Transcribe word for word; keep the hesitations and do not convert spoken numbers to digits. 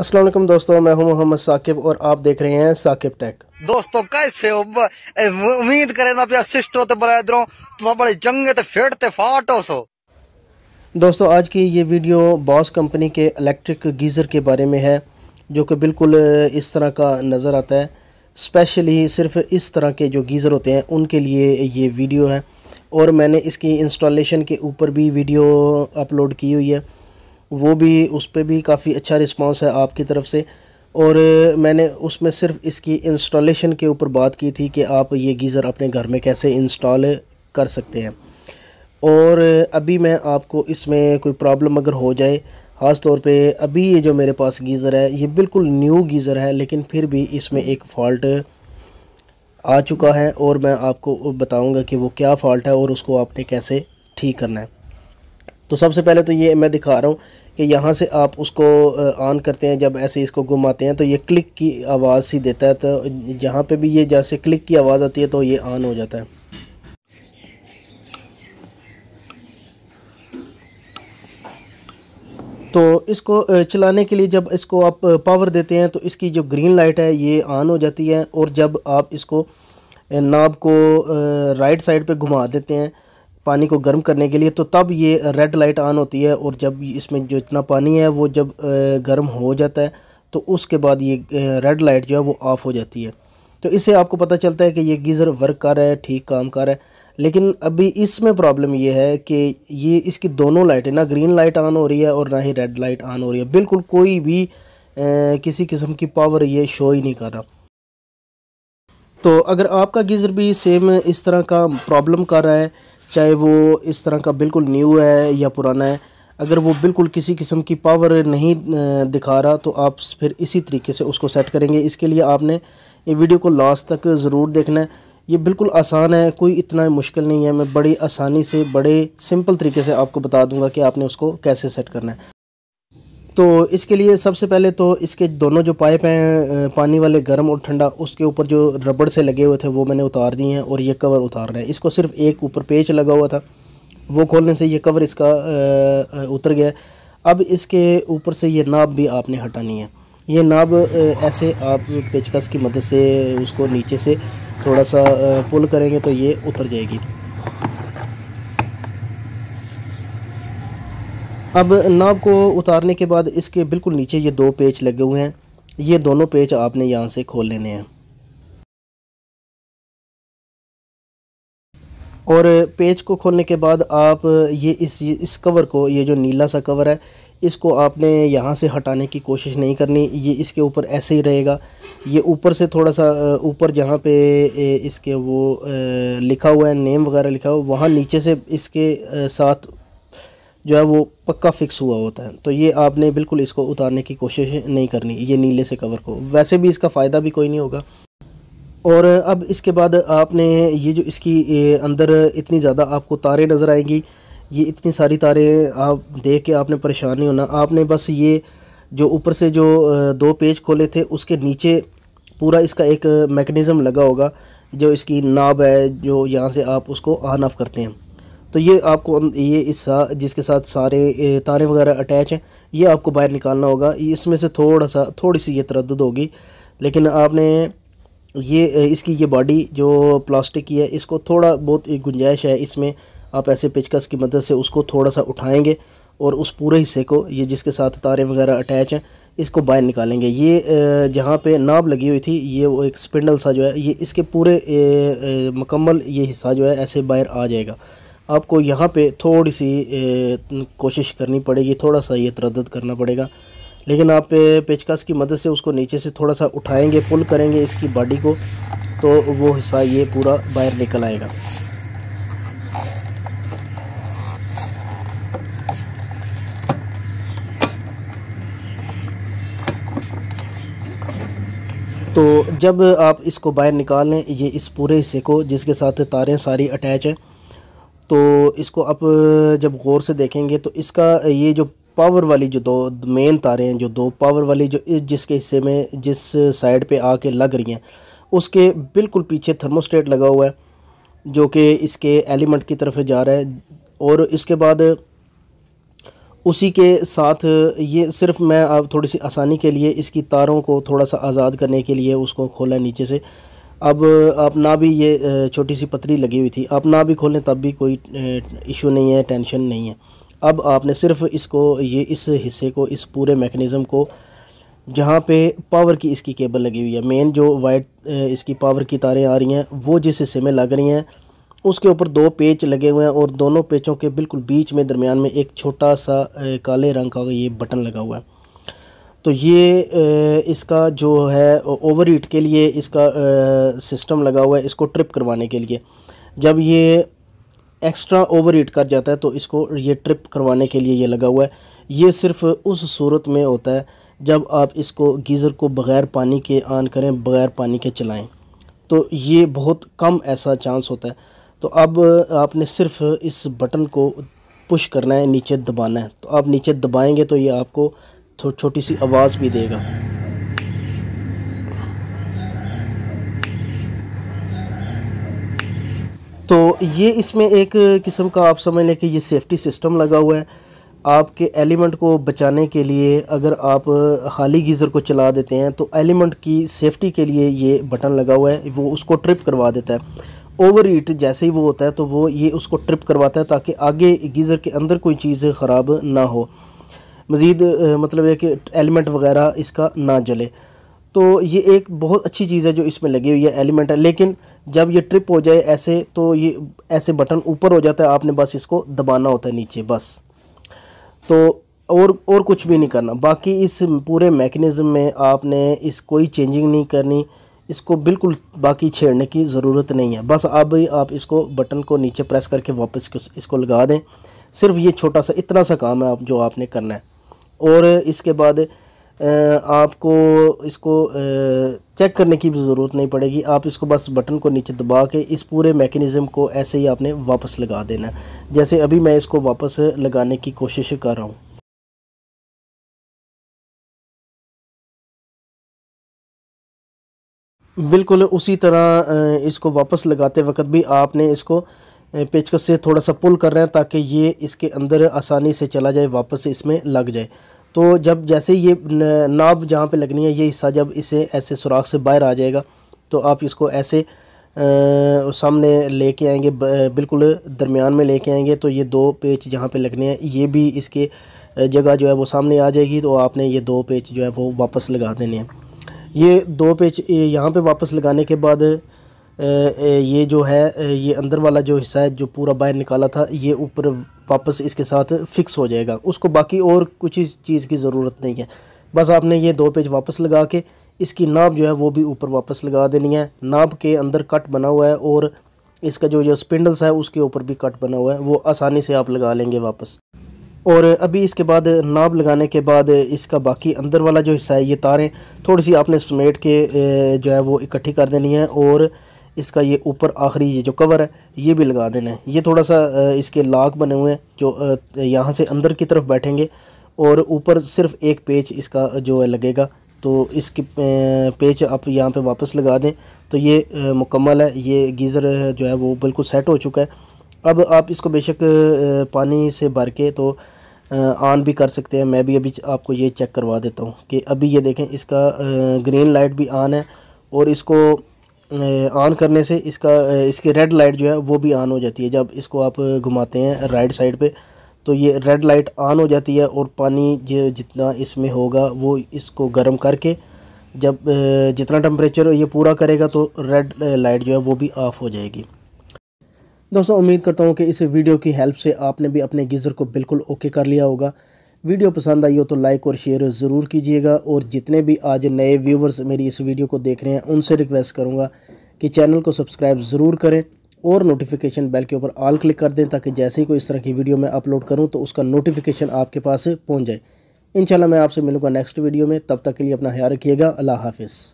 अस्सलाम वालेकुम दोस्तों, मैं हूं मोहम्मद साकिब और आप देख रहे हैं साकिब टेक। दोस्तों कैसे हो? उम्मीद करें ना प्यार सिस्टरों ते बरादरों तो बड़े जंगे ते फेट ते फाटो सो। दोस्तों आज की ये वीडियो बॉस कंपनी के इलेक्ट्रिक गीज़र के बारे में है, जो कि बिल्कुल इस तरह का नज़र आता है। स्पेशली सिर्फ इस तरह के जो गीज़र होते हैं उनके लिए ये वीडियो है और मैंने इसकी इंस्टॉलेशन के ऊपर भी वीडियो अपलोड की हुई है, वो भी उस पर भी काफ़ी अच्छा रिस्पांस है आपकी तरफ से। और मैंने उसमें सिर्फ इसकी इंस्टॉलेशन के ऊपर बात की थी कि आप ये गीज़र अपने घर में कैसे इंस्टॉल कर सकते हैं। और अभी मैं आपको इसमें कोई प्रॉब्लम अगर हो जाए, ख़ास तौर पे अभी ये जो मेरे पास गीज़र है ये बिल्कुल न्यू गीज़र है, लेकिन फिर भी इसमें एक फ़ॉल्ट आ चुका है और मैं आपको बताऊँगा कि वो क्या फ़ॉल्ट है और उसको आपने कैसे ठीक करना है। तो सबसे पहले तो ये मैं दिखा रहा हूँ कि यहाँ से आप उसको ऑन करते हैं। जब ऐसे इसको घुमाते हैं तो ये क्लिक की आवाज़ ही देता है, तो यहाँ पे भी ये जैसे क्लिक की आवाज़ आती है तो ये ऑन हो जाता है। तो इसको चलाने के लिए जब इसको आप पावर देते हैं तो इसकी जो ग्रीन लाइट है ये ऑन हो जाती है, और जब आप इसको नाब को राइट साइड पे घुमा देते हैं पानी को गर्म करने के लिए तो तब ये रेड लाइट ऑन होती है, और जब इसमें जो इतना पानी है वो जब गर्म हो जाता है तो उसके बाद ये रेड लाइट जो है वो ऑफ़ हो जाती है। तो इससे आपको पता चलता है कि ये गीज़र वर्क कर रहा है, ठीक काम कर रहा है। लेकिन अभी इसमें प्रॉब्लम ये है कि ये इसकी दोनों लाइटें, ना ग्रीन लाइट ऑन हो रही है और ना ही रेड लाइट ऑन हो रही है, बिल्कुल कोई भी किसी किस्म की पावर ये शो ही नहीं कर रहा। तो अगर आपका गीज़र भी सेम इस तरह का प्रॉब्लम कर रहा है, चाहे वो इस तरह का बिल्कुल न्यू है या पुराना है, अगर वो बिल्कुल किसी किस्म की पावर नहीं दिखा रहा तो आप फिर इसी तरीके से उसको सेट करेंगे। इसके लिए आपने ये वीडियो को लास्ट तक ज़रूर देखना है। ये बिल्कुल आसान है, कोई इतना मुश्किल नहीं है। मैं बड़ी आसानी से बड़े सिंपल तरीके से आपको बता दूंगा कि आपने उसको कैसे सेट करना है। तो इसके लिए सबसे पहले तो इसके दोनों जो पाइप हैं पानी वाले, गर्म और ठंडा, उसके ऊपर जो रबड़ से लगे हुए थे वो मैंने उतार दिए हैं और ये कवर उतार रहे हैं। इसको सिर्फ एक ऊपर पेच लगा हुआ था, वो खोलने से ये कवर इसका उतर गया। अब इसके ऊपर से ये नाब भी आपने हटानी है। ये नाब ऐसे आप पेचकस की मदद से उसको नीचे से थोड़ा सा पुल करेंगे तो ये उतर जाएगी। अब नाब को उतारने के बाद इसके बिल्कुल नीचे ये दो पेच लगे हुए हैं, ये दोनों पेच आपने यहाँ से खोल लेने हैं। और पेच को खोलने के बाद आप ये इस इस कवर को, ये जो नीला सा कवर है, इसको आपने यहाँ से हटाने की कोशिश नहीं करनी, ये इसके ऊपर ऐसे ही रहेगा। ये ऊपर से थोड़ा सा ऊपर जहाँ पे इसके वो लिखा हुआ है, नेम वगैरह लिखा हुआ, वहाँ नीचे से इसके साथ जो है वो पक्का फ़िक्स हुआ होता है, तो ये आपने बिल्कुल इसको उतारने की कोशिश नहीं करनी, ये नीले से कवर को। वैसे भी इसका फ़ायदा भी कोई नहीं होगा। और अब इसके बाद आपने ये जो इसकी अंदर इतनी ज़्यादा आपको तारें नज़र आएंगी, ये इतनी सारी तारें आप देख के आपने परेशान नहीं होना। आपने बस ये जो ऊपर से जो दो पेज खोले थे उसके नीचे पूरा इसका एक मैकेनिज़्म लगा होगा, जो इसकी नाब है, जो यहाँ से आप उसको ऑन ऑफ करते हैं। तो ये आपको ये हिस्सा जिसके साथ सारे तारे वगैरह अटैच हैं ये आपको बाहर निकालना होगा। इसमें से थोड़ा सा थोड़ी सी ये तरद्दुद होगी, लेकिन आपने ये इसकी ये बॉडी जो प्लास्टिक की है इसको थोड़ा बहुत गुंजाइश है, इसमें आप ऐसे पेचकस की मदद से उसको थोड़ा सा उठाएंगे और उस पूरे हिस्से को, ये जिसके साथ तारे वगैरह अटैच हैं, इसको बाहर निकालेंगे। ये जहाँ पे नाब लगी हुई थी ये वो एक स्पिंडल सा जो है, ये इसके पूरे मुकम्मल ये हिस्सा जो है ऐसे बाहर आ जाएगा। आपको यहाँ पे थोड़ी सी कोशिश करनी पड़ेगी, थोड़ा सा ये तरद्दुद करना पड़ेगा, लेकिन आप पेचकस की मदद से उसको नीचे से थोड़ा सा उठाएंगे, पुल करेंगे इसकी बॉडी को, तो वो हिस्सा ये पूरा बाहर निकल आएगा। तो जब आप इसको बाहर निकाल लें, ये इस पूरे हिस्से को जिसके साथ तारें सारी अटैच हैं, तो इसको आप जब गौर से देखेंगे तो इसका ये जो पावर वाली जो दो मेन तारें हैं, जो दो पावर वाली जो इस जिसके हिस्से में जिस साइड पे आके लग रही हैं, उसके बिल्कुल पीछे थर्मोस्टेट लगा हुआ है जो कि इसके एलिमेंट की तरफ जा रहा है। और इसके बाद उसी के साथ ये सिर्फ मैं अब थोड़ी सी आसानी के लिए इसकी तारों को थोड़ा सा आज़ाद करने के लिए उसको खोला नीचे से। अब आप ना भी ये छोटी सी पतरी लगी हुई थी, आप ना भी खोलें तब भी कोई इशू नहीं है, टेंशन नहीं है। अब आपने सिर्फ इसको ये इस हिस्से को, इस पूरे मैकेनिज़्म को जहाँ पे पावर की इसकी केबल लगी हुई है, मेन जो वाइट इसकी पावर की तारें आ रही हैं वो जिस हिस्से में लग रही हैं उसके ऊपर दो पेच लगे हुए हैं और दोनों पेचों के बिल्कुल बीच में दरमियान में एक छोटा सा काले रंग का ये बटन लगा हुआ है। तो ये इसका जो है ओवर हीट के लिए इसका सिस्टम लगा हुआ है, इसको ट्रिप करवाने के लिए। जब ये एक्स्ट्रा ओवर हीट कर जाता है तो इसको ये ट्रिप करवाने के लिए ये लगा हुआ है। ये सिर्फ़ उस सूरत में होता है जब आप इसको गीज़र को बग़ैर पानी के ऑन करें, बग़ैर पानी के चलाएं, तो ये बहुत कम ऐसा चांस होता है। तो अब आपने सिर्फ इस बटन को पुश करना है, नीचे दबाना है। तो आप नीचे दबाएंगे तो ये आपको छोटी सी आवाज़ भी देगा। तो ये इसमें एक किस्म का आप समझ लें कि ये सेफ्टी सिस्टम लगा हुआ है आपके एलिमेंट को बचाने के लिए। अगर आप खाली गीज़र को चला देते हैं तो एलिमेंट की सेफ्टी के लिए ये बटन लगा हुआ है, वो उसको ट्रिप करवा देता है। ओवर हीट जैसे ही वो होता है तो वो ये उसको ट्रिप करवाता है ताकि आगे गीज़र के अंदर कोई चीज़ ख़राब ना हो, मज़ीद मतलब है कि एलिमेंट वग़ैरह इसका ना जले। तो ये एक बहुत अच्छी चीज़ है जो इसमें लगी हुई है, एलिमेंट है। लेकिन जब ये ट्रिप हो जाए ऐसे तो ये ऐसे बटन ऊपर हो जाता है, आपने बस इसको दबाना होता है नीचे, बस। तो और और कुछ भी नहीं करना। बाकी इस पूरे मैकेनिज़्म में आपने इस कोई चेंजिंग नहीं करनी, इसको बिल्कुल बाकी छेड़ने की ज़रूरत नहीं है। बस अब आप इसको बटन को नीचे प्रेस करके वापस इसको लगा दें, सिर्फ ये छोटा सा इतना सा काम है आप जो आपने करना है। और इसके बाद आपको इसको चेक करने की भी ज़रूरत नहीं पड़ेगी, आप इसको बस बटन को नीचे दबा के इस पूरे मैकेनिज़्म को ऐसे ही आपने वापस लगा देना है। जैसे अभी मैं इसको वापस लगाने की कोशिश कर रहा हूँ। बिल्कुल उसी तरह इसको वापस लगाते वक्त भी आपने इसको पेचकस से थोड़ा सा पुल कर रहे हैं ताकि ये इसके अंदर आसानी से चला जाए, वापस इसमें लग जाए। तो जब जैसे ये नाब जहाँ पे लगनी है ये हिस्सा जब इसे ऐसे सुराख से बाहर आ जाएगा तो आप इसको ऐसे आ, सामने लेके आएंगे, बिल्कुल दरमियान में लेके आएंगे। तो ये दो पेच जहाँ पे लगने हैं ये भी इसके जगह जो है वो सामने आ जाएगी। तो आपने ये दो पेच जो है वो वापस लगा देने हैं। ये दो पेच यहाँ पर पे वापस लगाने के बाद ये जो है ये अंदर वाला जो हिस्सा है जो पूरा बाहर निकाला था ये ऊपर वापस इसके साथ फ़िक्स हो जाएगा। उसको बाकी और कुछ चीज़ की ज़रूरत नहीं है, बस आपने ये दो पेच वापस लगा के इसकी नाब जो है वो भी ऊपर वापस लगा देनी है। नाब के अंदर कट बना हुआ है और इसका जो जो स्पिंडल्स है उसके ऊपर भी कट बना हुआ है, वो आसानी से आप लगा लेंगे वापस। और अभी इसके बाद नाब लगाने के बाद इसका बाकी अंदर वाला जो हिस्सा है ये तारें थोड़ी सी आपने समेट के जो है वो इकट्ठी कर देनी है और इसका ये ऊपर आखिरी ये जो कवर है ये भी लगा देना है। ये थोड़ा सा इसके लाग बने हुए हैं जो यहाँ से अंदर की तरफ बैठेंगे और ऊपर सिर्फ एक पेच इसका जो है लगेगा। तो इसकी पेच आप यहाँ पे वापस लगा दें तो ये मुकम्मल है। ये गीज़र जो है वो बिल्कुल सेट हो चुका है। अब आप इसको बेशक पानी से भर के तो ऑन भी कर सकते हैं। मैं भी अभी आपको ये चेक करवा देता हूँ कि अभी ये देखें इसका ग्रीन लाइट भी ऑन है और इसको ऑन करने से इसका इसकी रेड लाइट जो है वो भी ऑन हो जाती है। जब इसको आप घुमाते हैं राइट साइड पे तो ये रेड लाइट ऑन हो जाती है और पानी जो जितना इसमें होगा वो इसको गर्म करके जब जितना टेम्परेचर ये पूरा करेगा तो रेड लाइट जो है वो भी ऑफ़ हो जाएगी। दोस्तों उम्मीद करता हूँ कि इस वीडियो की हेल्प से आपने भी अपने गीज़र को बिल्कुल ओके कर लिया होगा। वीडियो पसंद आई हो तो लाइक और शेयर ज़रूर कीजिएगा। और जितने भी आज नए व्यूवर्स मेरी इस वीडियो को देख रहे हैं उनसे रिक्वेस्ट करूंगा कि चैनल को सब्सक्राइब ज़रूर करें और नोटिफिकेशन बेल के ऊपर ऑल क्लिक कर दें ताकि जैसे ही कोई इस तरह की वीडियो मैं अपलोड करूं तो उसका नोटिफिकेशन आपके पास पहुँच जाए। इंशाल्लाह मैं आपसे मिलूँगा नेक्स्ट वीडियो में, तब तक के लिए अपना ख्याल रखिएगा। अल्लाह हाफिज़।